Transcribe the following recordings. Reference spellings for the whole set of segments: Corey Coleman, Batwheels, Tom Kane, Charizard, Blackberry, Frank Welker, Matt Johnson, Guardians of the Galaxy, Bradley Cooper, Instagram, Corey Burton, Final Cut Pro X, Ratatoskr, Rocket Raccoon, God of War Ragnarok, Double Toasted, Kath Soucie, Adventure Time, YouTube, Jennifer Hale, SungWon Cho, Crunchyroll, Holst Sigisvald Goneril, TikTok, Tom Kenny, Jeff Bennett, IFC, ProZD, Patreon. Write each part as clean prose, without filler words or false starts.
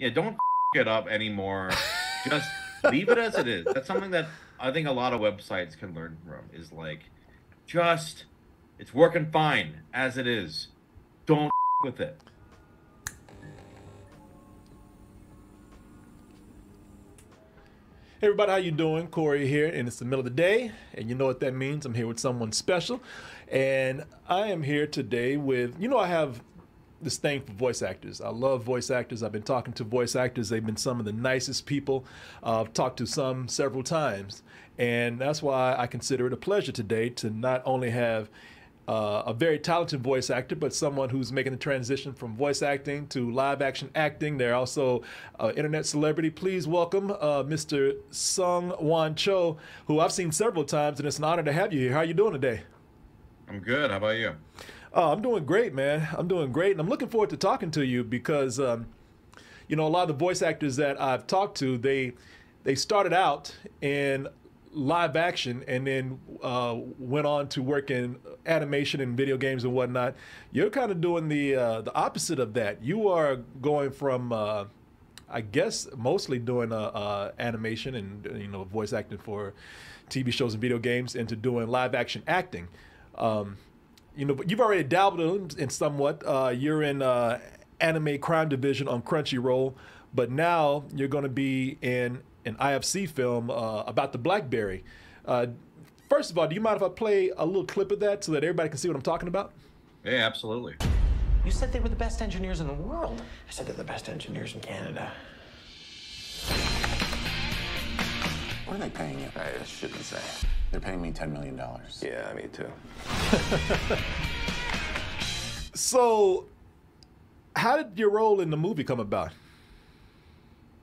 yeah, don't it up anymore. Just leave it as it is. That's something that I think a lot of websites can learn from, is like, just, it's working fine as it is. Don't with it. Hey everybody, how you doing? Corey here, and it's the middle of the day, and you know what that means. I'm here with someone special, and I am here today with, you know, I have this thing for voice actors. I love voice actors. I've been talking to voice actors. They've been some of the nicest people. I've talked to some several times, and that's why I consider it a pleasure today to not only have a very talented voice actor, but someone who's making the transition from voice acting to live action acting. They're also internet celebrity. Please welcome Mr. SungWon Cho, who I've seen several times, and it's an honor to have you here. How are you doing today? I'm good. How about you? I'm doing great, man. I'm doing great, and I'm looking forward to talking to you because, you know, a lot of the voice actors that I've talked to, they started out in live action and then went on to work in animation and video games and whatnot. You're kind of doing the opposite of that. You are going from, I guess, mostly doing animation and, you know, voice acting for TV shows and video games into doing live action acting. You know, but you've already dabbled in somewhat. You're in Anime Crime Division on Crunchyroll, but now you're going to be in an IFC film about the Blackberry. First of all, do you mind if I play a little clip of that so that everybody can see what I'm talking about? Yeah, absolutely. You said they were the best engineers in the world. I said they're the best engineers in Canada. What are they paying you? I shouldn't say. They're paying me $10 million. Yeah, me too. So, how did your role in the movie come about?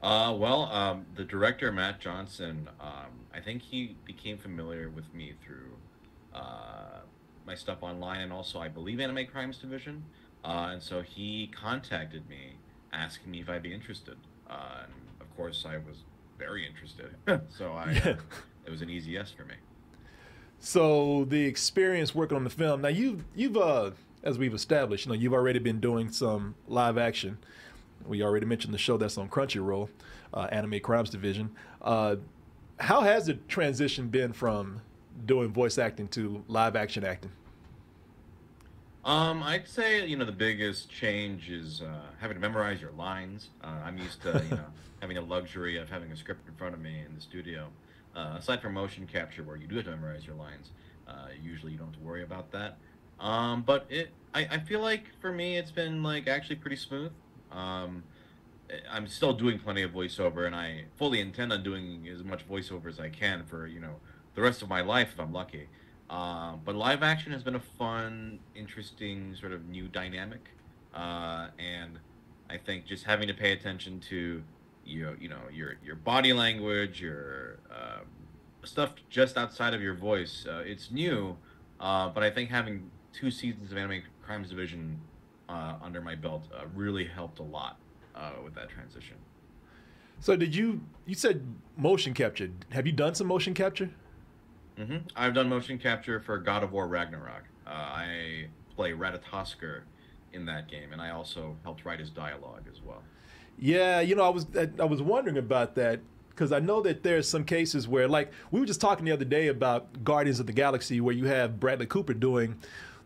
Well, the director, Matt Johnson, I think he became familiar with me through my stuff online and also, I believe, Anime Crimes Division. And so he contacted me, asking me if I'd be interested. And of course, I was very interested. So it was an easy yes for me. So the experience working on the film. Now you've as we've established, you know, you've already been doing some live action. We already mentioned the show that's on Crunchyroll, Anime Crimes Division. How has the transition been from doing voice acting to live action acting? I'd say, you know, the biggest change is having to memorize your lines. I'm used to, you know, having the luxury of having a script in front of me in the studio. Aside from motion capture, where you do have to memorize your lines, usually you don't have to worry about that. But I feel like for me, it's been like actually pretty smooth. I'm still doing plenty of voiceover, and I fully intend on doing as much voiceover as I can for, you know, the rest of my life if I'm lucky. But live action has been a fun, interesting sort of new dynamic, and I think just having to pay attention to you know your body language, your stuff just outside of your voice. It's new, but I think having 2 seasons of Anime Crimes Division under my belt really helped a lot with that transition. So did you said motion capture? Have you done some motion capture? Mm-hmm. I've done motion capture for God of War Ragnarok. I play Ratatoskr in that game, and I also helped write his dialogue as well. Yeah, you know, I was wondering about that because I know that there's some cases where, like, we were just talking the other day about Guardians of the Galaxy, where you have Bradley Cooper doing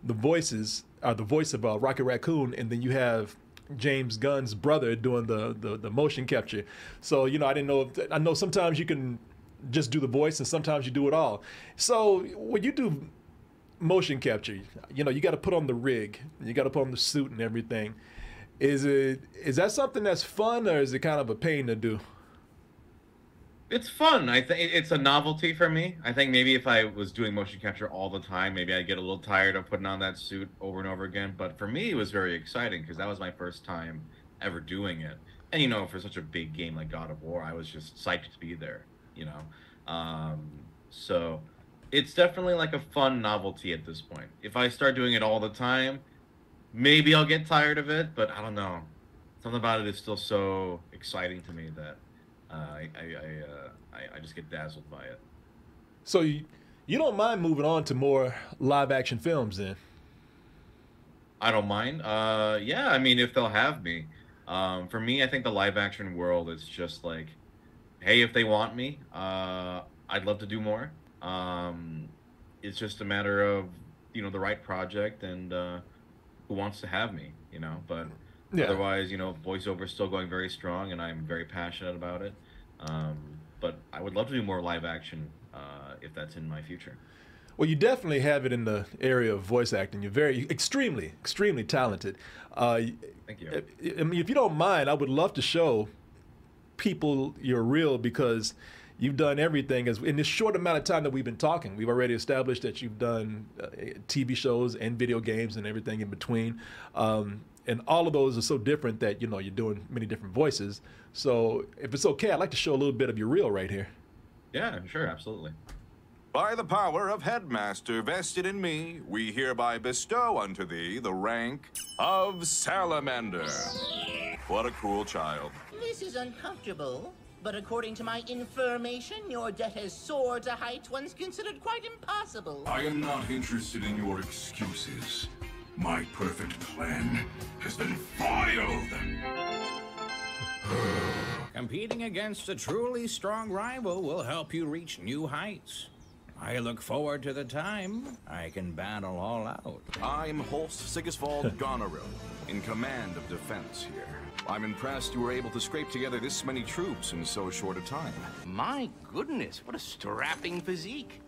the voices, or the voice of Rocket Raccoon, and then you have James Gunn's brother doing the motion capture. So, you know, I didn't know. I know sometimes you can just do the voice, and sometimes you do it all. So when you do motion capture, you know, you got to put on the rig, you got to put on the suit and everything. Is that something that's fun, or is it kind of a pain to do? It's fun. I think it's a novelty for me. I think maybe if I was doing motion capture all the time, maybe I'd get a little tired of putting on that suit over and over again. But for me, it was very exciting because that was my first time ever doing it. And, you know, for such a big game like God of War, I was just psyched to be there. You know, so it's definitely like a fun novelty at this point. If I start doing it all the time, maybe I'll get tired of it, but I don't know. Something about it is still so exciting to me that I just get dazzled by it. So you don't mind moving on to more live action films then? I don't mind. Yeah, I mean, if they'll have me. For me, I think the live action world is just like, hey, if they want me, I'd love to do more. It's just a matter of, you know, the right project and who wants to have me, you know. But yeah. Otherwise, you know, voiceover is still going very strong, and I'm very passionate about it. But I would love to do more live action if that's in my future. Well, you definitely have it in the area of voice acting. You're extremely talented. Thank you. I mean, if you don't mind, I would love to show people you're real, because you've done everything. As in this short amount of time that we've been talking, we've already established that you've done TV shows and video games and everything in between. And all of those are so different that, you know, you're doing many different voices. So if it's okay, I'd like to show a little bit of your reel right here. Yeah, sure, absolutely. By the power of Headmaster vested in me, we hereby bestow unto thee the rank of Salamander. What a cool child. This is uncomfortable, but according to my information, your debt has soared to heights once considered quite impossible. I am not interested in your excuses. My perfect plan has been foiled. Competing against a truly strong rival will help you reach new heights. I look forward to the time I can battle all out. I'm Holst Sigisvald Goneril, in command of defense here. I'm impressed you were able to scrape together this many troops in so short a time. My goodness, what a strapping physique.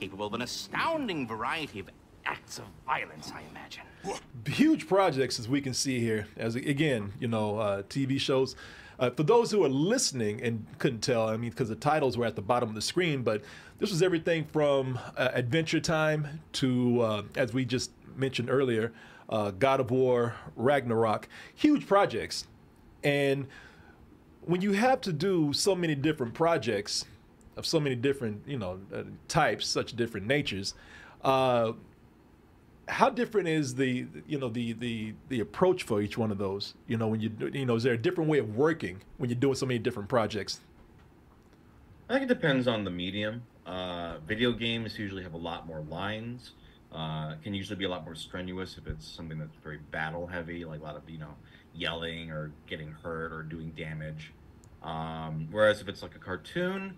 Capable of an astounding variety of acts of violence, I imagine. Huge projects, as we can see here. As again, you know, TV shows. For those who are listening and couldn't tell, I mean, because the titles were at the bottom of the screen, but this was everything from Adventure Time to, as we just mentioned earlier, God of War, Ragnarok. Huge projects. And when you have to do so many different projects of so many different, you know, types, such different natures, how different is the, you know, the approach for each one of those? You know, when you, you know, is there a different way of working when you're doing so many different projects? I think it depends on the medium. Video games usually have a lot more lines. Can usually be a lot more strenuous if it's something that's very battle heavy, like a lot of, you know, yelling or getting hurt or doing damage. Whereas if it's like a cartoon,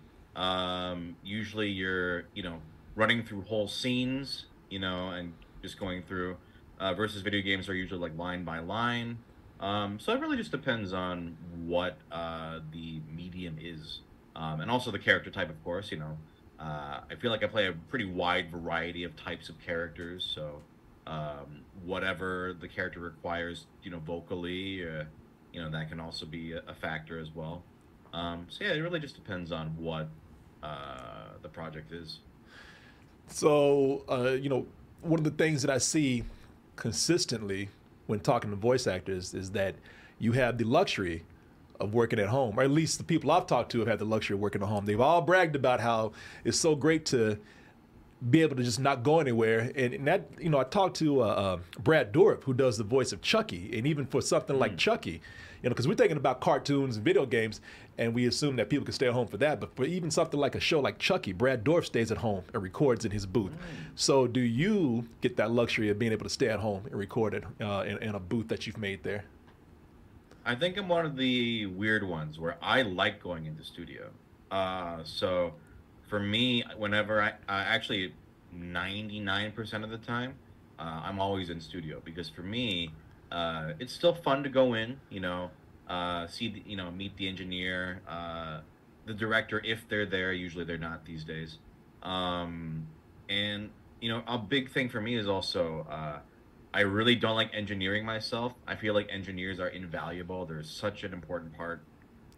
usually you're, you know, running through whole scenes, you know, and just going through, versus video games are usually like line by line. So it really just depends on what the medium is, and also the character type, of course. You know, I feel like I play a pretty wide variety of types of characters, so whatever the character requires, you know, vocally, you know, that can also be a factor as well. So yeah, it really just depends on what the project is. So, you know, one of the things that I see consistently when talking to voice actors is that you have the luxury of working at home, or at least the people I've talked to have had the luxury of working at home. They've all bragged about how it's so great to be able to just not go anywhere. And that, you know, I talked to Brad Dourif, who does the voice of Chucky, and even for something like Chucky, you know, because we're thinking about cartoons and video games, and we assume that people can stay at home for that. But for even something like a show like Chucky, Brad Dourif stays at home and records in his booth. So do you get that luxury of being able to stay at home and record it in a booth that you've made there? I think I'm one of the weird ones where I like going into studio. So for me, whenever I actually 99% of the time, I'm always in studio, because for me, it's still fun to go in, you know, see, you know, meet the engineer, the director, if they're there. Usually they're not these days. And, you know, a big thing for me is also, I really don't like engineering myself. I feel like engineers are invaluable. They're such an important part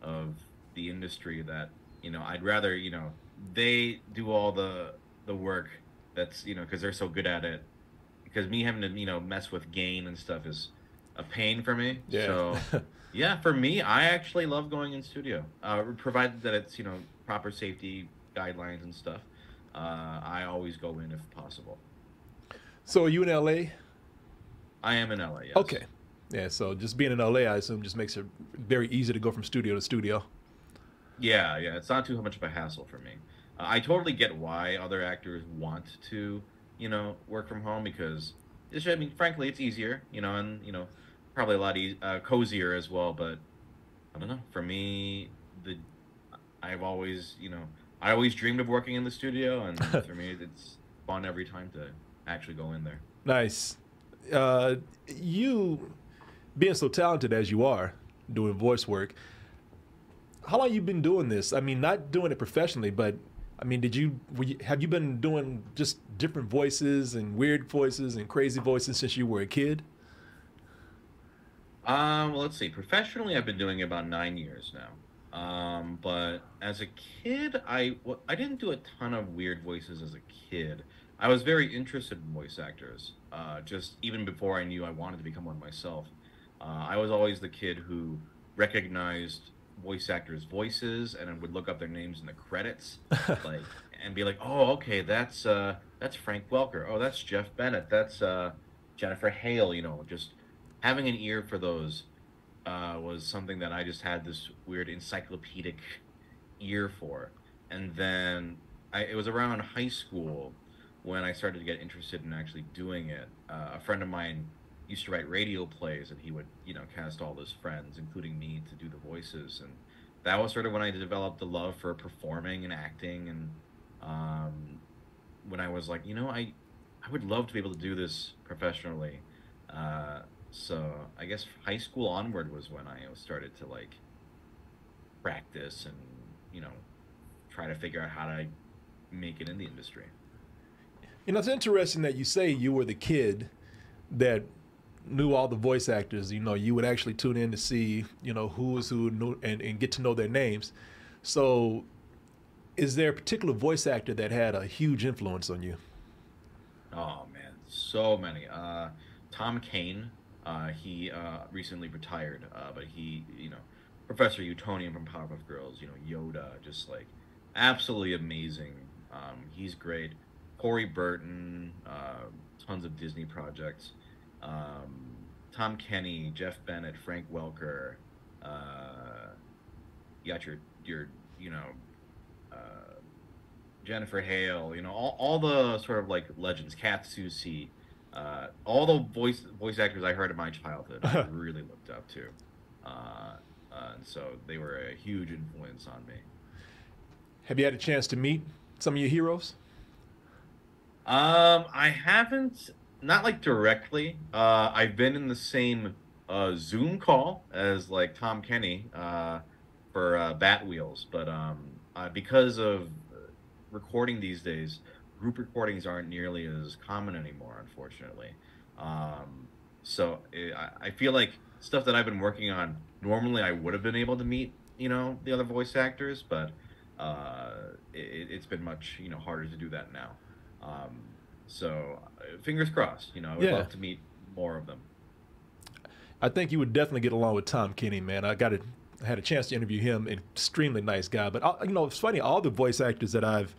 of the industry that, you know, I'd rather, you know, they do all the work that's, you know, because they're so good at it. Because me having to, you know, mess with gain and stuff is a pain for me. Yeah. So, yeah, for me, I actually love going in studio, provided that it's, you know, proper safety guidelines and stuff. I always go in if possible. So are you in L.A.? I am in LA, yes. Okay. Yeah, so just being in LA, I assume, just makes it very easy to go from studio to studio. Yeah, yeah. It's not too much of a hassle for me. I totally get why other actors want to, you know, work from home, because, I mean, frankly, it's easier, you know, and, you know, probably a lot cozier as well. But I don't know. For me, I've always, you know, I always dreamed of working in the studio, and for me, it's fun every time to actually go in there. Nice. You being so talented as you are, doing voice work, how long you been doing this? I mean, not doing it professionally, but I mean, have you been doing just different voices and weird voices and crazy voices since you were a kid? Well, let's see. Professionally, I've been doing it about 9 years now. But as a kid, I didn't do a ton of weird voices as a kid. I was very interested in voice actors, just even before I knew I wanted to become one myself. I was always the kid who recognized voice actors' voices and would look up their names in the credits, like, and be like, oh, okay, that's Frank Welker. Oh, that's Jeff Bennett. That's Jennifer Hale. You know, just having an ear for those was something that I just had this weird encyclopedic ear for. And then it was around high school when I started to get interested in actually doing it. A friend of mine used to write radio plays, and he would, you know, cast all his friends, including me, to do the voices. And that was sort of when I developed a love for performing and acting. And when I was like, you know, I would love to be able to do this professionally. So I guess high school onward was when I started to, like, practice and, you know, try to figure out how to make it in the industry. You know, it's interesting that you say you were the kid that knew all the voice actors. You know, you would actually tune in to see, you know, who is who knew, and get to know their names. So is there a particular voice actor that had a huge influence on you? Oh, man, so many. Tom Kane, he recently retired, but he, you know, Professor Utonium from Powerpuff Girls, you know, Yoda, just like absolutely amazing. He's great. Corey Burton, tons of Disney projects. Tom Kenny, Jeff Bennett, Frank Welker. You got your you know, Jennifer Hale. You know, all the sort of like legends. Kath Soucie, all the voice actors I heard in my childhood, I really looked up to, and so they were a huge influence on me. Have you had a chance to meet some of your heroes? I haven't, not like directly. I've been in the same Zoom call as like Tom Kenny for Batwheels, but because of recording these days, group recordings aren't nearly as common anymore, unfortunately. So I feel like stuff that I've been working on, normally I would have been able to meet, you know, the other voice actors, but it's been much, you know, harder to do that now. So fingers crossed, you know, I would love to meet more of them. I think you would definitely get along with Tom Kenny, man. I had a chance to interview him, an extremely nice guy. But you know, it's funny, all the voice actors that I've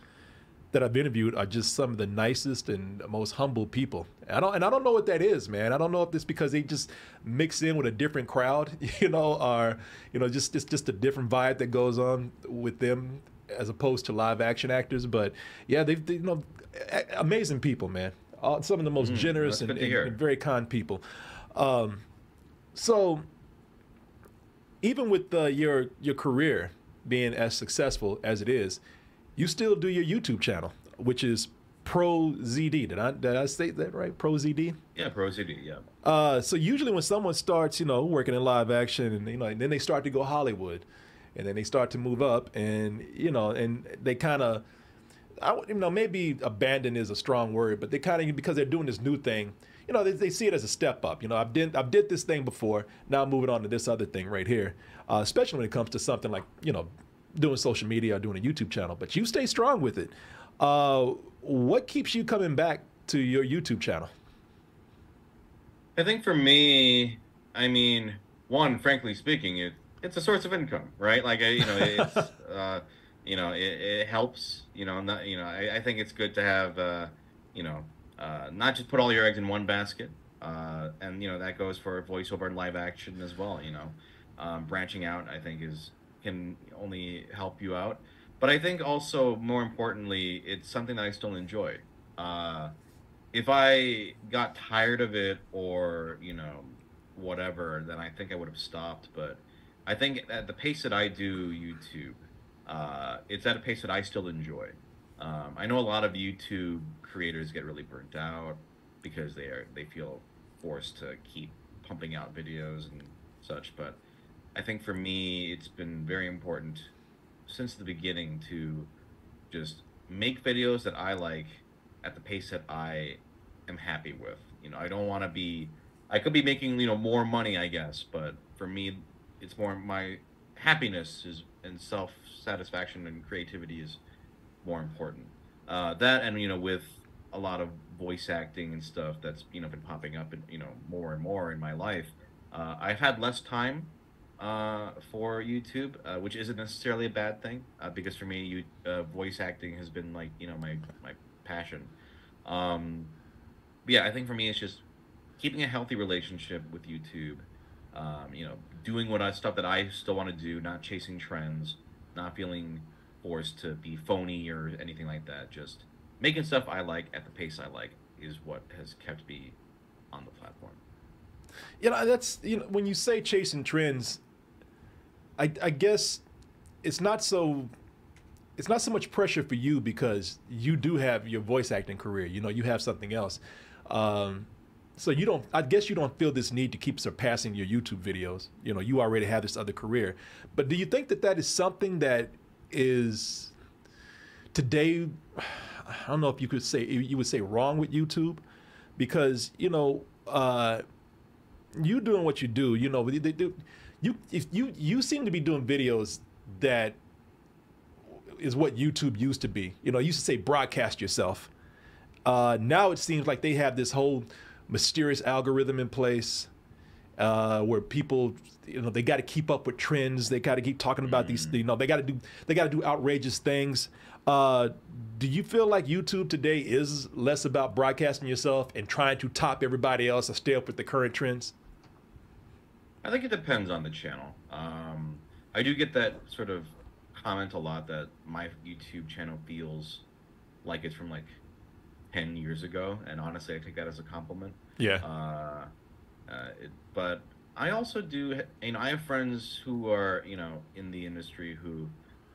interviewed are just some of the nicest and most humble people. And I don't know what that is, man. I don't know if it's because they just mix in with a different crowd, you know, or, you know, just a different vibe that goes on with them as opposed to live action actors. But yeah, they you know, amazing people, man. Some of the most generous and very kind people. So even with your career being as successful as it is, you still do your YouTube channel, which is ProZD. Did I state that right? ProZD? Yeah, ProZD, yeah. So usually when someone starts, you know, working in live action, and you know, and then they start to go Hollywood, and then they start to move up, and you know, and they kind of, you know, maybe abandon is a strong word, but they kind of, because they're doing this new thing, you know, they see it as a step up. You know, I've did this thing before, now I'm moving on to this other thing right here, especially when it comes to something like, you know, doing social media or doing a YouTube channel. But you stay strong with it. What keeps you coming back to your YouTube channel? I think for me, I mean, one, frankly speaking, it's a source of income, right? Like, you know, it's you know, it helps, you know, not, you know, I think it's good to have, you know, not just put all your eggs in one basket. And, you know, that goes for voiceover and live action as well, you know. Branching out, I think, can only help you out. But I think also, more importantly, it's something that I still enjoy. If I got tired of it, or, you know, whatever, then I think I would have stopped. But I think at the pace that I do YouTube, it's at a pace that I still enjoy. I know a lot of YouTube creators get really burnt out because they feel forced to keep pumping out videos and such, but I think for me it's been very important since the beginning to just make videos that I like at the pace that I am happy with. You know, I don't want to be, I could be making, you know, more money, I guess, but for me it's more my happiness is and self-satisfaction and creativity is more important. That, and, you know, with a lot of voice acting and stuff that's, you know, been popping up and, you know, more and more in my life, I've had less time for YouTube, which isn't necessarily a bad thing, because for me, voice acting has been, like, you know, my passion. Yeah, I think for me it's just keeping a healthy relationship with YouTube, you know, doing stuff that I still want to do, not chasing trends, not feeling forced to be phony or anything like that. Just making stuff I like at the pace I like is what has kept me on the platform. You know, that's, you know, when you say chasing trends, I guess it's not so much pressure for you because you do have your voice acting career. You know, you have something else. So you don't, I guess you don't feel this need to keep surpassing your YouTube videos. You know, you already have this other career. But do you think that that is something that is today, I don't know if you could say, you would say wrong with YouTube? Because, you know, you doing what you do, you know, they do, you seem to be doing videos that is what YouTube used to be. You know, you used to say broadcast yourself. Now it seems like they have this whole mysterious algorithm in place where people, you know, they got to keep up with trends. They got to keep talking about these, you know, they got to do outrageous things. Do you feel like YouTube today is less about broadcasting yourself and trying to top everybody else or stay up with the current trends? I think it depends on the channel. I do get that sort of comment a lot that my YouTube channel feels like it's from like 10 years ago, and honestly I take that as a compliment. Yeah. But I also do, you know, I have friends who are, you know, in the industry who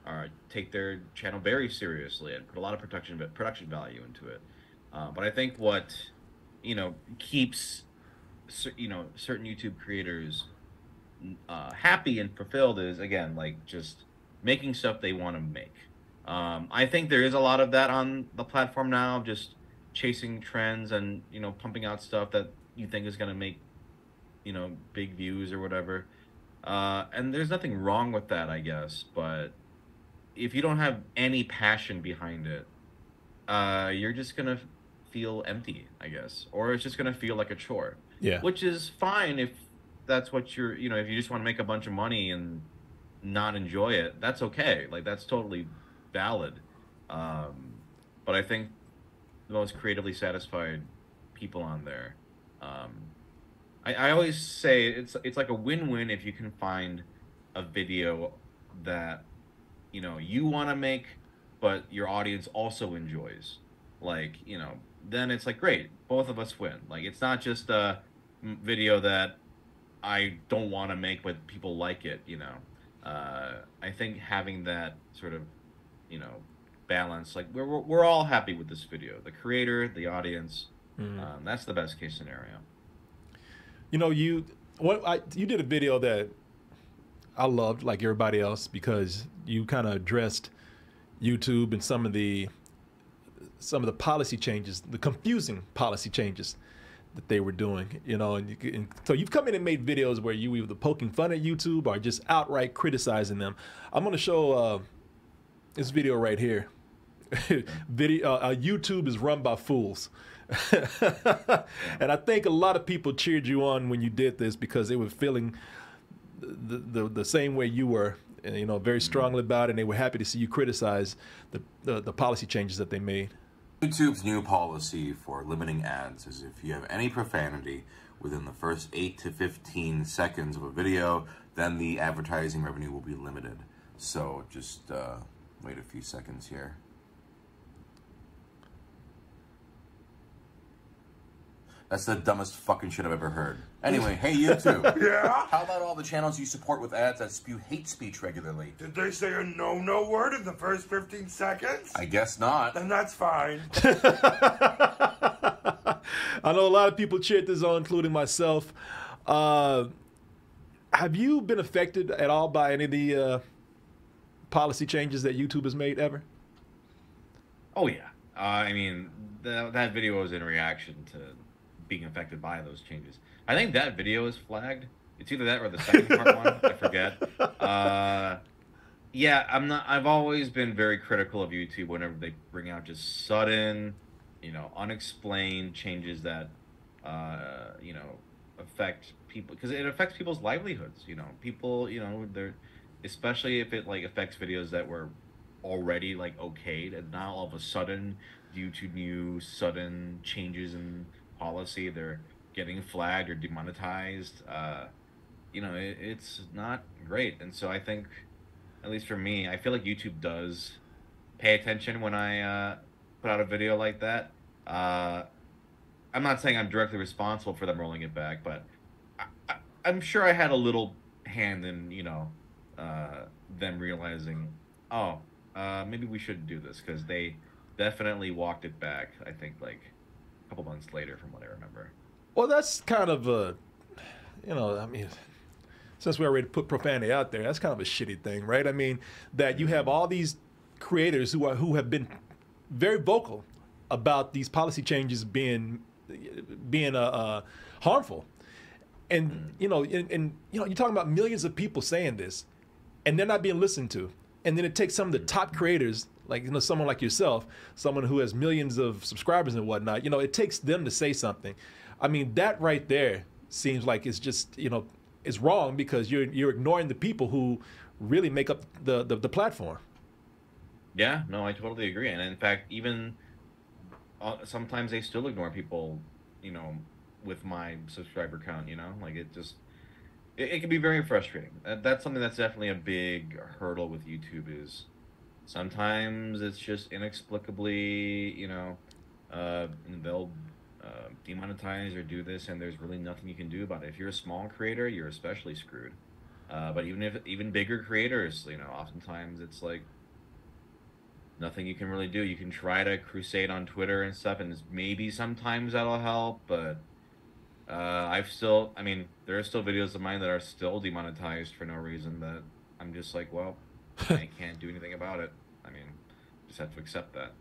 are, take their channel very seriously and put a lot of production value into it. But I think what, you know, keeps, you know, certain YouTube creators happy and fulfilled is, again, like just making stuff they want to make. I think there is a lot of that on the platform now, just chasing trends and, you know, pumping out stuff that you think is going to make, you know, big views or whatever. And there's nothing wrong with that, I guess. But if you don't have any passion behind it, you're just going to feel empty, I guess. Or it's just going to feel like a chore. Yeah. Which is fine if that's what you're, you know, if you just want to make a bunch of money and not enjoy it, that's okay. Like, that's totally valid. But I think the most creatively satisfied people on there, I always say it's like a win-win if you can find a video that, you know, you want to make, but your audience also enjoys. Like, you know, then it's like, great, both of us win. Like, it's not just a video that I don't want to make, but people like it, you know. I think having that sort of, you know, balance, like we're all happy with this video, the creator, the audience, that's the best case scenario. You know, you did a video that I loved, like everybody else, because you kind of addressed YouTube and some of the policy changes, the confusing policy changes that they were doing, you know, and so you've come in and made videos where you either poking fun at YouTube or just outright criticizing them. I'm gonna show this video right here. Video, YouTube is run by fools. And I think a lot of people cheered you on when you did this because they were feeling the same way you were, you know, very strongly about it, and they were happy to see you criticize the policy changes that they made. YouTube's new policy for limiting ads is if you have any profanity within the first 8 to 15 seconds of a video, then the advertising revenue will be limited. So just wait a few seconds here. That's the dumbest fucking shit I've ever heard. Anyway, hey, you two. Yeah? How about all the channels you support with ads that spew hate speech regularly? Did they say a no-no word in the first 15 seconds? I guess not. Then that's fine. I know a lot of people cheered this on, including myself. Have you been affected at all by any of the policy changes that YouTube has made ever? Oh, yeah. I mean, that video was in reaction to being affected by those changes. I think that video is flagged. It's either that or the second part one. I forget. Yeah, I've always been very critical of YouTube whenever they bring out just sudden, you know, unexplained changes that, you know, affect people, because it affects people's livelihoods. You know, people, you know, they're, especially if it like affects videos that were already like okayed, and now all of a sudden due to new sudden changes in policy they're getting flagged or demonetized. You know, it's not great. And so I think, at least for me, I feel like YouTube does pay attention when I put out a video like that. I'm not saying I'm directly responsible for them rolling it back, but I'm sure I had a little hand in, you know, them realizing, oh, maybe we should do this, because they definitely walked it back, I think, like a couple months later from what I remember. Well, that's kind of a, you know, I mean, since we already put profanity out there, that's kind of a shitty thing, right? I mean, that you have all these creators who have been very vocal about these policy changes being harmful. And, you know, and you know, you're talking about millions of people saying this, and they're not being listened to. And then it takes some of the top creators, like, you know, someone like yourself, someone who has millions of subscribers and whatnot, you know, it takes them to say something. I mean, that right there seems like it's just, you know, it's wrong, because you're ignoring the people who really make up the platform. Yeah, no, I totally agree. And in fact, even sometimes they still ignore people, you know, with my subscriber count, you know, like it just, it can be very frustrating. That's something that's definitely a big hurdle with YouTube, is sometimes it's just inexplicably, you know, they'll demonetize or do this, and there's really nothing you can do about it. If you're a small creator, you're especially screwed. But even bigger creators, you know, oftentimes it's like nothing you can really do. You can try to crusade on Twitter and stuff, and maybe sometimes that'll help, but I mean, there are still videos of mine that are still demonetized for no reason, that I'm just like, well, I can't do anything about it. I mean, just have to accept that,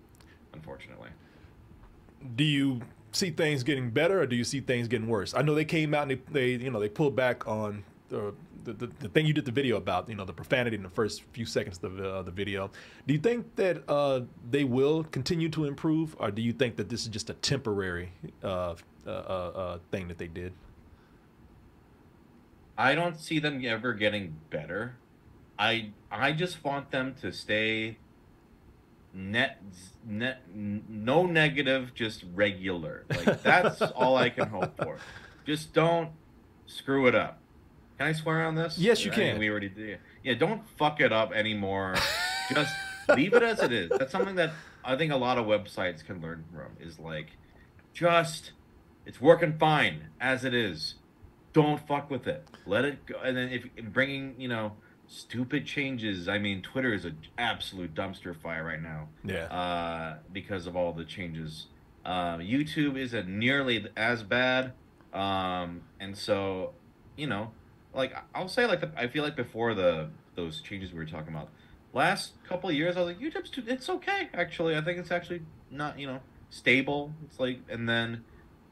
unfortunately. Do you see things getting better, or do you see things getting worse? I know they came out and they you know, they pulled back on the thing you did the video about, you know, the profanity in the first few seconds of the video. Do you think that they will continue to improve, or do you think that this is just a temporary thing that they did? I don't see them ever getting better. I just want them to stay no negative, just regular. Like, that's all I can hope for. Just don't screw it up. Can I swear on this? Yes, you can. I mean, we already did. Yeah, don't fuck it up anymore. Just leave it as it is. That's something that I think a lot of websites can learn from, is like, just, it's working fine as it is. Don't fuck with it. Let it go. And then if bringing, you know, stupid changes. I mean, Twitter is an absolute dumpster fire right now. Yeah. Because of all the changes. YouTube isn't nearly as bad. And so, you know, like, I'll say, like, I feel like before those changes we were talking about, last couple of years, I was like, YouTube's too, it's okay, actually. I think it's actually not, you know, stable. It's like, and then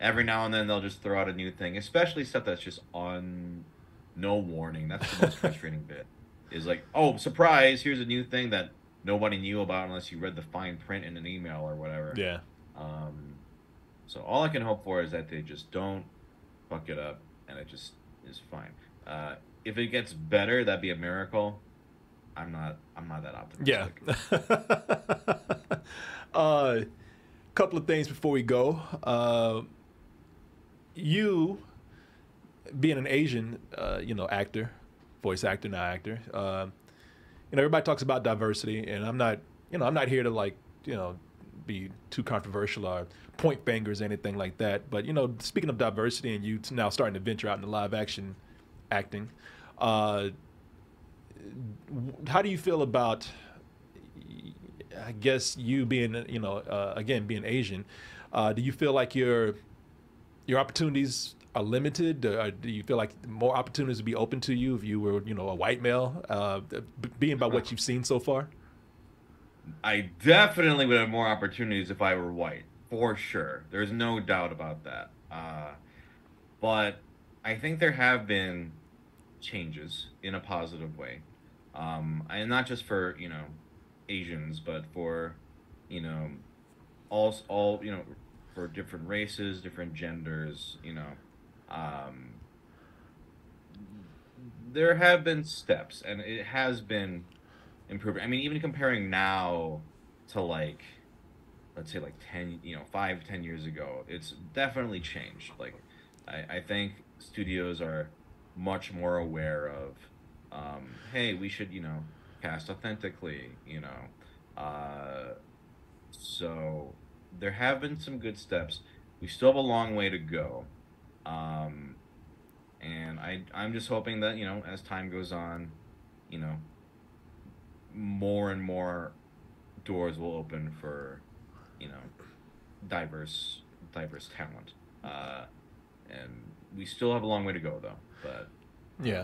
every now and then they'll just throw out a new thing, especially stuff that's just on no warning. That's the most frustrating bit, is like, oh, surprise, here's a new thing that nobody knew about unless you read the fine print in an email or whatever. Yeah. So all I can hope for is that they just don't fuck it up, and it just is fine. If it gets better, that'd be a miracle. I'm not that optimistic. Yeah. Couple of things before we go. You being an Asian, you know, actor, voice actor, not actor, you know, everybody talks about diversity, and I'm not here to, like, you know, be too controversial or point fingers or anything like that. But, you know, speaking of diversity and you now starting to venture out into live action acting, how do you feel about, I guess, you being, you know, again, being Asian, do you feel like your opportunities are limited? Or do you feel like more opportunities would be open to you if you were, you know, a white male, being by what you've seen so far? I definitely would have more opportunities if I were white, for sure. There's no doubt about that. But I think there have been changes in a positive way. And not just for, you know, Asians, but for, you know, all you know, for different races, different genders, you know. There have been steps, and it has been improving. I mean, even comparing now to, like, let's say, like, 10, you know, 5-10 years ago, it's definitely changed. Like, I think studios are much more aware of, hey, we should, you know, cast authentically, you know. So there have been some good steps. We still have a long way to go. And I'm just hoping that, you know, as time goes on, you know, more and more doors will open for, you know, diverse talent. And we still have a long way to go, though. But yeah,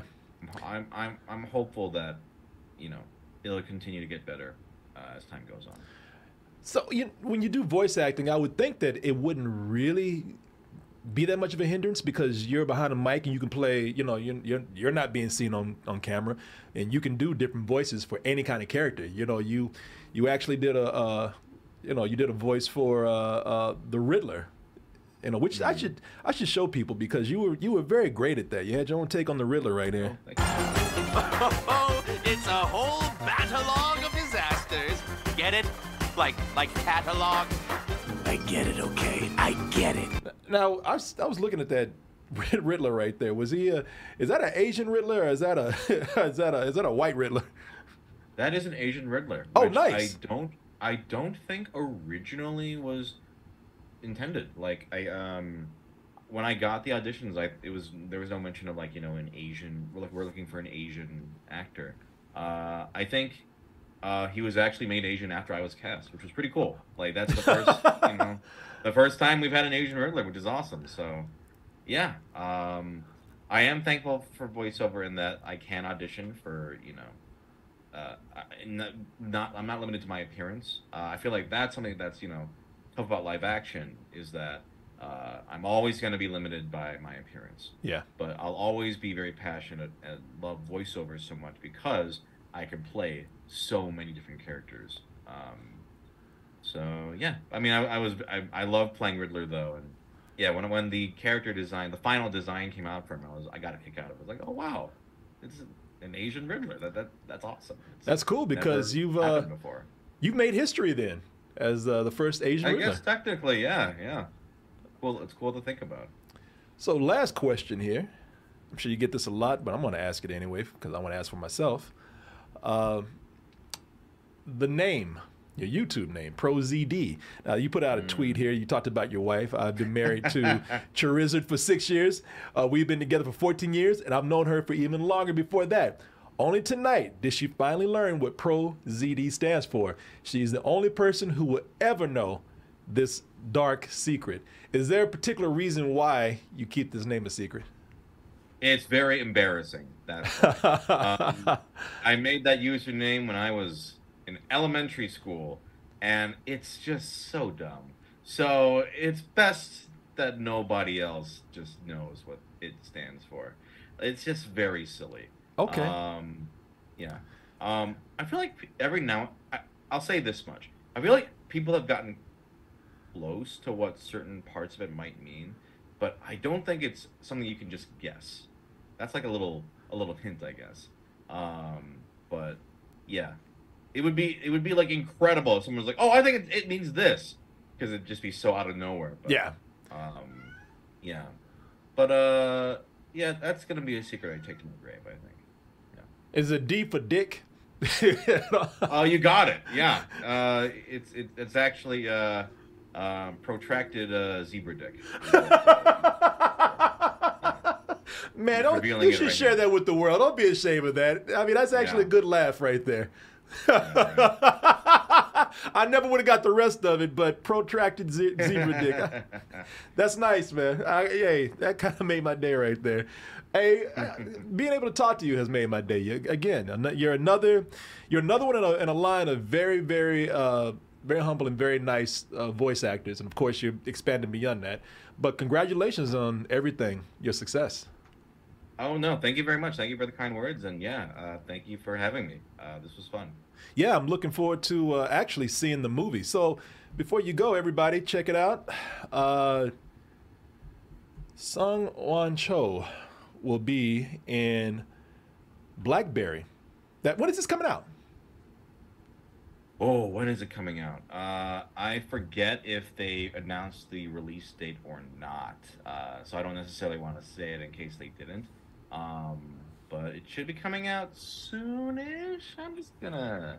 I'm hopeful that, you know, it'll continue to get better as time goes on. So when you do voice acting, I would think that it wouldn't really be that much of a hindrance, because you're behind a mic and you can play, you know, you're not being seen on camera, and you can do different voices for any kind of character. You know, you actually did a you know, you did a voice for the Riddler, you know, which I should show people, because you were very great at that. You had your own take on the Riddler right there. Oh, it's a whole catalog of disasters. Get it? Like catalog. I get it, okay? I get it. Now, I was looking at that Riddler right there. Was he is that an Asian Riddler, or is that a white Riddler? That is an Asian Riddler. Oh, nice. I don't think originally was intended. Like, I when I got the auditions, there was no mention of, like, you know, an Asian, we're looking for an Asian actor. I think he was actually made Asian after I was cast, which was pretty cool. Like, that's the first, you know, the first time we've had an Asian Riddler, which is awesome. So, yeah, I am thankful for voiceover in that I can audition for, you know, I'm not limited to my appearance. I feel like that's something that's, you know, tough about live action, is that I'm always going to be limited by my appearance. Yeah. But I'll always be very passionate and love voiceover so much, because I can play so many different characters. So yeah, I mean, I love playing Riddler, though, and yeah, when the character design, the final design came out for him, I got a kick out of it. I was like, oh wow, it's an Asian Riddler. That's awesome. That's cool, because you've made history then as the first Asian Riddler. I guess technically, yeah. Well, it's cool to think about. So last question here, I'm sure you get this a lot, but I'm going to ask it anyway because I want to ask for myself. The name, your YouTube name, ProZD. Now, you put out a tweet here. You talked about your wife. I've been married to Charizard for 6 years. We've been together for 14 years, and I've known her for even longer before that. Only tonight did she finally learn what ProZD stands for. She's the only person who will ever know this dark secret. Is there a particular reason why you keep this name a secret? It's very embarrassing. That's I made that username when I was in elementary school, and it's just so dumb. So it's best that nobody else just knows what it stands for. It's just very silly. Okay. Yeah. I feel like every now, I'll say this much. I feel like people have gotten close to what certain parts of it might mean, but I don't think it's something you can just guess. That's like a little hint, I guess. But yeah, it would be like incredible if someone was like, "Oh, I think it means this," because it'd just be so out of nowhere. But, yeah. Yeah. But yeah, that's gonna be a secret I take to my grave, I think. Yeah. Is it D for Dick? Oh, you got it. Yeah, it's actually protracted zebra dick. Man, you should share that with the world. Don't be ashamed of that. I mean, that's actually a good laugh right there. I never would have got the rest of it, but protracted zebra dick. That's nice, man. Hey, that kind of made my day right there. Hey, being able to talk to you has made my day. Again, you're another one in a line of very, very humble and very nice voice actors, and of course you're expanding beyond that. But congratulations on everything, your success. Oh, no, thank you very much. Thank you for the kind words, and yeah, thank you for having me. This was fun. Yeah, I'm looking forward to actually seeing the movie. So before you go, everybody, check it out. SungWon Cho will be in Blackberry. When is this coming out? Oh, when is it coming out? I forget if they announced the release date or not. So I don't necessarily want to say it in case they didn't. But it should be coming out soonish. I'm just gonna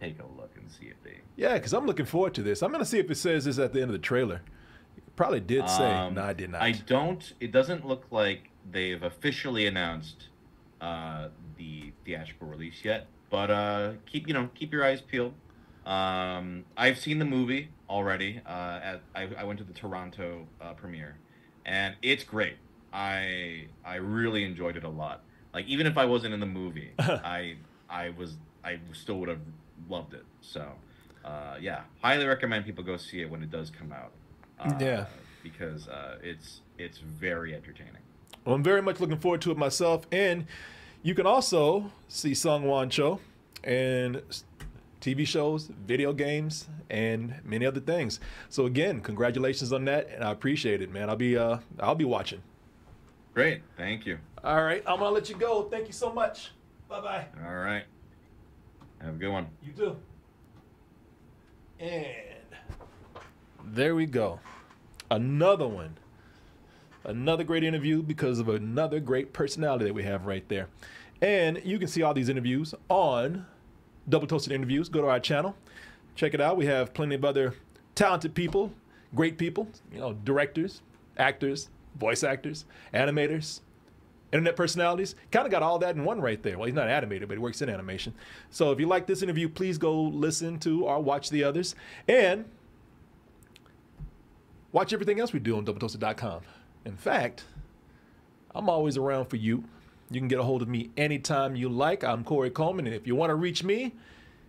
take a look and see if they... Yeah, because I'm looking forward to this. I'm gonna see if it says this at the end of the trailer. It probably did say, no, I did not. It doesn't look like they've officially announced the theatrical release yet. But keep your eyes peeled. I've seen the movie already. I went to the Toronto premiere, and it's great. I really enjoyed it a lot. Like, even if I wasn't in the movie, I still would have loved it. So yeah, highly recommend people go see it when it does come out. Yeah, because it's very entertaining. Well, I'm very much looking forward to it myself. And you can also see SungWon Cho in TV shows, video games, and many other things. So again, congratulations on that, and I appreciate it, man. I'll be watching. Great, thank you. All right, I'm gonna let you go. Thank you so much. Bye bye. All right, have a good one. You too. And there we go, another one. Another great interview because of another great personality that we have right there. And you can see all these interviews on Double Toasted Interviews. Go to our channel, check it out. We have plenty of other talented people, great people, you know, directors, actors, voice actors, animators, internet personalities. Kind of got all that in one right there. Well, he's not an animator, but he works in animation. So if you like this interview, please go listen to or watch the others. And watch everything else we do on DoubleToasted.com. In fact, I'm always around for you. You can get a hold of me anytime you like. I'm Corey Coleman, and if you want to reach me,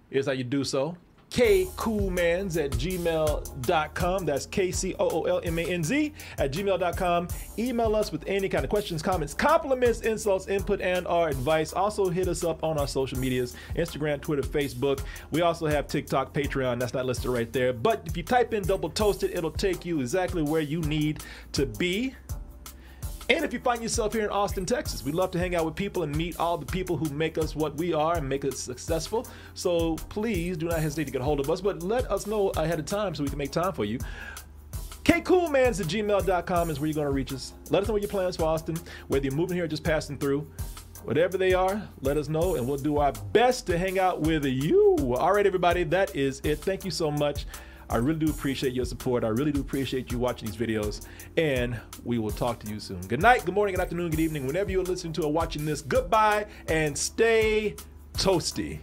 here's how you do so. kcoolmans@gmail.com. That's KCOOLMANZ@gmail.com. Email us with any kind of questions, comments, compliments, insults, input, and our advice. Also hit us up on our social medias, Instagram, Twitter, Facebook. We also have TikTok, Patreon. That's not listed right there. But if you type in Double Toasted, it'll take you exactly where you need to be. And if you find yourself here in Austin, Texas, we love to hang out with people and meet all the people who make us what we are and make us successful. So please do not hesitate to get a hold of us, but let us know ahead of time so we can make time for you. kcoolmans@gmail.com is where you're going to reach us. Let us know what your plans for Austin, whether you're moving here or just passing through. Whatever they are, let us know, and we'll do our best to hang out with you. All right, everybody, that is it. Thank you so much. I really do appreciate your support. I really do appreciate you watching these videos, and we will talk to you soon. Good night, good morning, good afternoon, good evening, whenever you're listening to or watching this. Goodbye, and stay toasty.